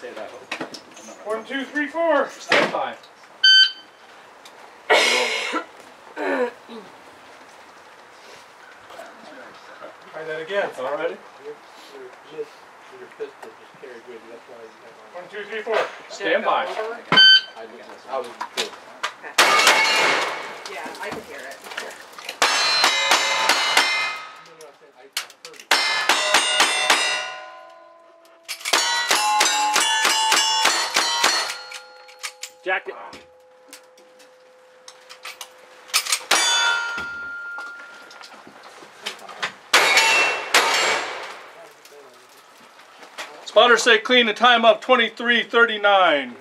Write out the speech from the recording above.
Say that. 1, 2, 3, 4. Stand by. Try that again. It's all ready. Your pistol just carried with you. That's why you have 1, 2, 3, 4. Stand by. I was good. Yeah, I can hear it. Jacket. Spotters say clean, the time up 23:39.